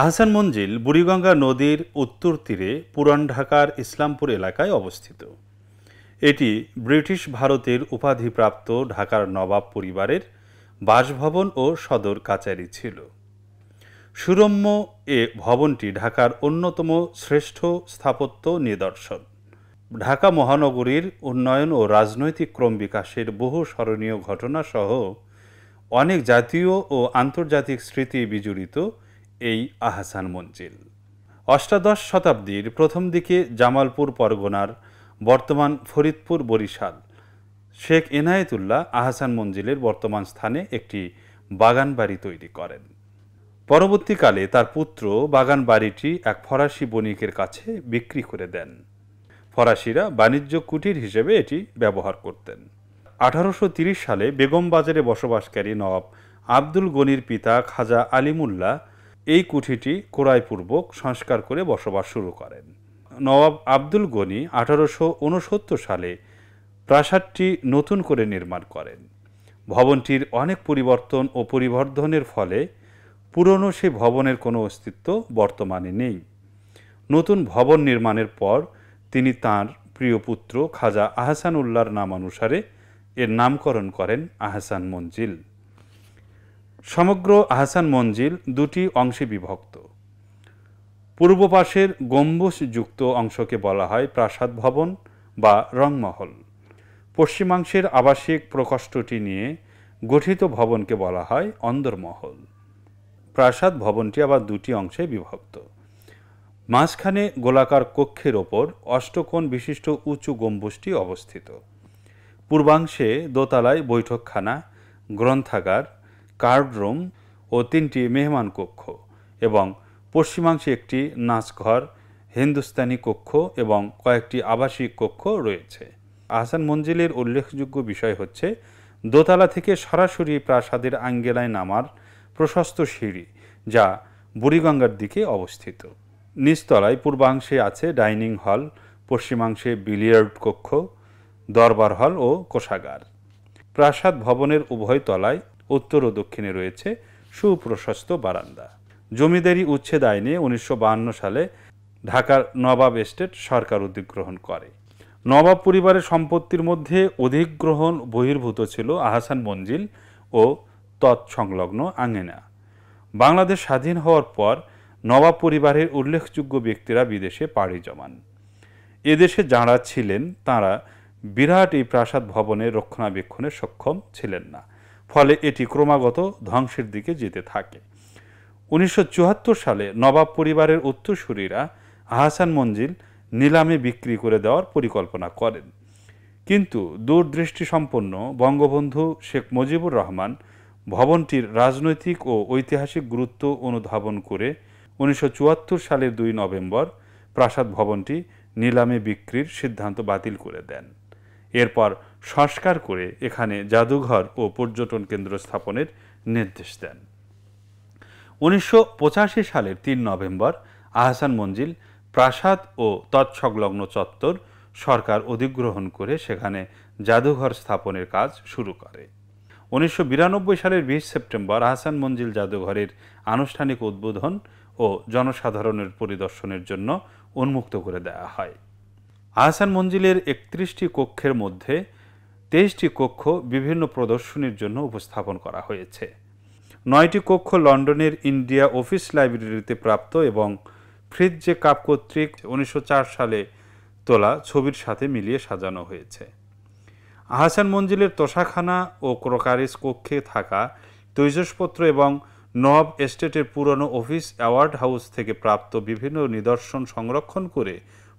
आहसान मंजिल बुড়িগঙ্গা नदीर उत्तर तीरे पुरान ढाकार इस्लामपुर एलाकाय अवस्थित। एटी ब्रिटिश भारतेर उपाधिप्राप्त ढाकार नवाब परिवारेर बासभवन और सदर काचारी छिलो। सुरम्य ए भवनटी ढाकार अन्यतम श्रेष्ठ स्थापत्य निदर्शन। ढाका महानगरीर उन्नयन और राजनैतिक क्रम विकाशेर बहु स्मरणीय घटना सह अनेक जातीय और आंतर्जातिक स्मृति विजड़ित आहसान मंजिल। अष्टादश शताब्दीर प्रथम दिके जामालपुर परगनार बर्तमान फरिदपुर बरिशाल शेख इनायतुल्लाह आहसान मंजिलेर बर्तमान स्थाने एक बागान बाड़ी तैरी करें। परवर्तीकाले तार पुत्र बागान बाड़ीटी एक फरासी बणिकेर काछे बिक्री करे देन। फरासीरा वाणिज्य कुटीर हिसेबे एटी व्यवहार करतेन। 1830 साले बेगम बाजारे बसबासकारी नवाब आब्दुल गनिर पिता खाजा आलिमुल्लाह এই কুঠিটি কোরাইপূর্বক সংস্কার করে বসবাস শুরু করেন। নওয়াব আব্দুল গনি 1869 সালে প্রাসাদটি নতুন করে নির্মাণ করেন। ভবনটির অনেক পরিবর্তন ও পরিবর্ধনের ফলে পুরনো সেই ভবনের কোনো অস্তিত্ব বর্তমানে নেই। নতুন ভবন নির্মাণের পর তিনি তার প্রিয় পুত্র খাজা আহসান উল্লাহর নামানুসারে এর নামকরণ করেন আহসান মঞ্জিল। समग्र आहसान मंजिल दुटी अंशे विभक्त। पूर्व पाशेर गम्बुजयुक्त अंश के बला हय प्रासाद भवन बा रंगमहल। पश्चिमांशेर आवासिक प्रकोष्ठटी निये गठित भवन के बला हय अंदरमहल। प्रासाद भवनटी आबार दुटी अंशे विभक्त। माझखाने गोलाकार कक्षेर ओपर अष्टकोण विशिष्ट उच्चु गम्बुजटी अवस्थित। पूर्वांशे दोतलाय बैठकखाना, ग्रंथागार, कार्ड रूम और 3टी मेहमान कक्ष एवं पश्चिमांशे एक नाचघर, हिंदुस्तानी कक्ष एवं कयेकटी आवासिक कक्ष रयेछे। आहसान मंजिलेर उल्लेखयोग्य विषय हच्छे दोतला थेके सरासरि प्रासादेर आंगेलाय नामार प्रशस्त सीढ़ी जा बुড়িগঙ্গার दिके अवस्थित। निचतलाय पूर्वांशे आछे डाइनिंग हल, पश्चिमांशे बिलियार्ड कक्ष, दरबार हल और कोषागार। प्रासाद भवनेर उभय तलाय उत्तर और दक्षिणे रयेछे सुप्रशस्त बारान्दा। जमीदारी उच्छेद आईने 1952 साले ढाकार नवाब एस्टेट सरकार अधिग्रहण करे। नवाब परिवारेर सम्पत्तिर मध्य अधिग्रहण बहिर्भूत छिलो आहसान मंजिल और तत्संलग्न आंगेना। बांग्लादेश स्वाधीन होवार पर नवाब परिवारेर उल्लेखयोग्य व्यक्तिरा विदेशे पाड़ी जमान। एदेशे जारा छिलेन तारा बिराट एई प्रासाद भवनेर रक्षणाबेक्षणे सक्षम छिलेन ना, फले एटी क्रमागत ध्वंसेर दिके जेते थाके। 1974 साले नवाब परिवारेर उत्तरसूरीरा आहसान मंजिल नीलामे बिक्री करे देওয়ার परिकल्पना करेन, किन्तु दूरदृष्टिसम्पन्न बंगबंधु शेख मुजिबुर रहमान भवनटिर राजनैतिक और ऐतिहासिक गुरुत्व अनुधावन करे 1974 सालेर 2 नवेम्बर प्रासाद भवनटी नीलामे बिक्रिर सिद्धान्त बातिल करे देन। एरपर संस्कार करे एखाने जादुघर और पर्यटन केंद्र स्थापनेर निर्देश दें। 1985 सालेर 3 नवेम्बर आहसान मंजिल प्रासाद और तत्संलग्न चत्वर सरकार अधिग्रहण करे सेखाने जादुघर स्थापनेर काज शुरू करे। 1992 सालेर 20 सेप्टेम्बर आहसान मंजिल जादुघरेर आनुष्ठानिक उद्बोधन और जनसाधारणेर परिदर्शनेर जन्य उन्मुक्त करे देওয়া हय। आहसान मंजिलेर 31टी कक्षर मध्य 23टी कक्ष विभिन्न प्रदर्शनीर जन्य उपस्थापन करा हयेछे। 9टी कक्ष लंडनेर इंडिया अफिस लाइब्रेरीते प्राप्त एवं फ्रिट्जे काप कर्तृक 1904 साले तोला छबिर साथे मिलिए सजानो हयेछे। आहसान मंजिलेर तोशाखाना और क्रकारिस कक्षे थाका तैजसपत्र एवं नवाब एस्टेटेर पुरानो अफिस अवार्ड हाउस थेके प्राप्त विभिन्न निदर्शन संरक्षण करे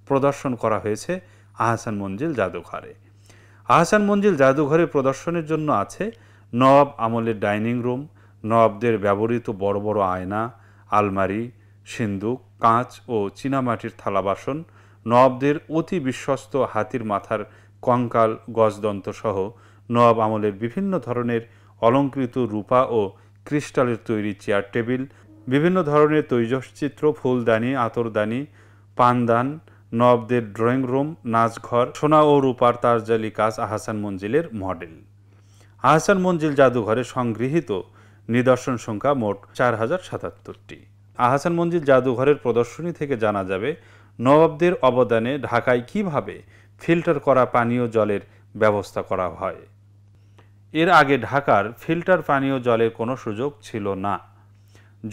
प्रदर्शन करा হয়েছে आहसान मंजिल जादुघरे। आहसान मंजिल जादुघरे प्रदर्शनेर जन्य आछे नवाब आमलेर डाइनिंग रूम, नवाबदेर व्यवहृत बड़ बड़ आयना, आलमारी, सिंदूक, काँच और चीनामाटिर थाला बासन, नवाबदेर अति विश्वस्त हाथिर माथार कंकाल, गजदंत सह नवाब आमलेर विभिन्न धरनेर अलंकृत रूपा और क्रिस्टालेर तैरी चेयार टेबिल, विभिन्न धरनेर तैजसचित्र, फुलदानी, आतरदानी, पानदान, नवाबदेर ड्रईंग रूम, नाचघर, सोना और रूपार तारजाली काज आहसान मंजिलेर मडेल। आहसान मंजिल जादुघरे संगृहीत निदर्शन संख्या मोट 4077टी। আহসান মঞ্জিল জাদুঘরের প্রদর্শনী থেকে জানা যাবে নবাবদের অবদানে ঢাকায় কিভাবে ফিল্টার করা পানীয় জলের ব্যবস্থা করা হয়। এর আগে ঢাকার ফিল্টার পানীয় জলের কোনো সুযোগ ছিল না।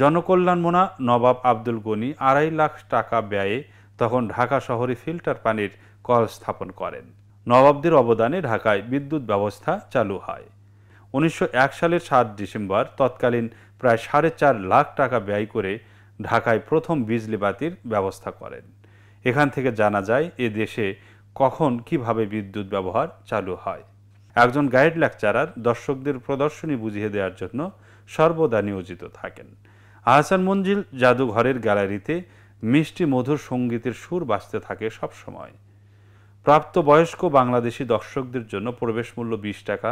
জনকল্যাণমনা নবাব আব্দুল গনি 2.5 লাখ টাকা ব্যয়ে তখন ঢাকা শহরে ফিল্টার পানির কল স্থাপন করেন। নবাবদের অবদানে ঢাকায় বিদ্যুৎ ব্যবস্থা চালু হয়। 1901 সালের 7 ডিসেম্বর তৎকালীন প্রায় 4.5 লাখ টাকা ব্যয় করে ঢাকায় প্রথম বিজলি বাতির ব্যবস্থা করেন। এখান থেকে জানা যায় এ দেশে কখন কিভাবে বিদ্যুৎ ব্যবহার চালু হয়। একজন গাইড লেকচারার দর্শকদের প্রদর্শনী বুঝিয়ে দেওয়ার জন্য সর্বদা নিয়োজিত থাকেন। আহসান মঞ্জিল জাদুঘরের গ্যালারিতে মিষ্টি মধুর সঙ্গীতের সুর বাজতে থাকে সবসময়। প্রাপ্তবয়স্ক বাংলাদেশি দর্শকদের জন্য প্রবেশ মূল্য 20 টাকা,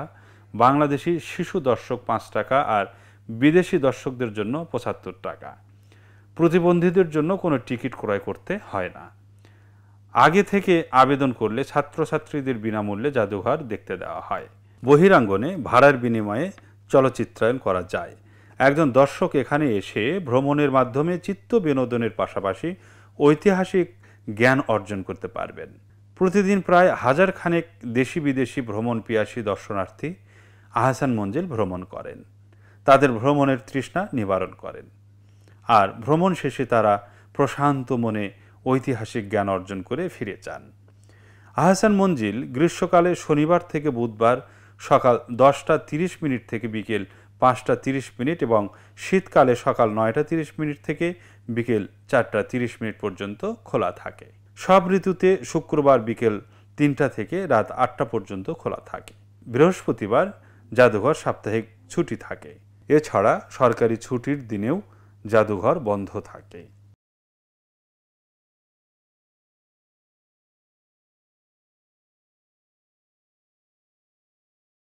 বাংলাদেশি শিশু দর্শক 5 টাকা আর বিদেশি দর্শকদের জন্য 75 টাকা। প্রতিবন্ধীদের জন্য কোনো টিকিট ক্রয় করতে হয় না। আগে থেকে আবেদন করলে ছাত্রছাত্রীদের বিনামূল্যে জাদুঘর দেখতে দেওয়া হয়। বহিরাঙ্গনে ভাড়ার বিনিময়ে চলচ্চিত্রায়ন করা যায়। একজন দর্শক এখানে এসে ভ্রমণের মাধ্যমে চিত্ত বিনোদনের পাশাপাশি ঐতিহাসিক জ্ঞান অর্জন করতে পারবেন। প্রতিদিন প্রায় 1000 খানেক দেশি বিদেশি ভ্রমণ পিয়াসী দর্শনার্থী আহসান মঞ্জিল ভ্রমণ করেন, তাদের ভ্রমণের তৃষ্ণা নিবারণ করেন, আর ভ্রমণ শেষে তারা প্রশান্ত মনে ঐতিহাসিক জ্ঞান অর্জন করে ফিরে যান। আহসান মঞ্জিল গ্রীষ্মকালে শনিবার থেকে বুধবার সকাল 10:30 থেকে বিকেল 5:30 এবং শীতকালে সকাল 9:30 থেকে বিকেল 4:30 পর্যন্ত খোলা থাকে। সব ঋতুতে শুক্রবার বিকেল 3টা থেকে রাত 8টা পর্যন্ত খোলা থাকে। বৃহস্পতিবার জাদুঘর সাপ্তাহিক ছুটি থাকে। এছাড়া সরকারি ছুটির দিনেও জাদুঘর বন্ধ থাকে।